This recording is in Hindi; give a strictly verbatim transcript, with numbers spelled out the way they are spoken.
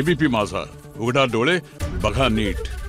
एबीपी माझा उघडा डोळे बघा नीट.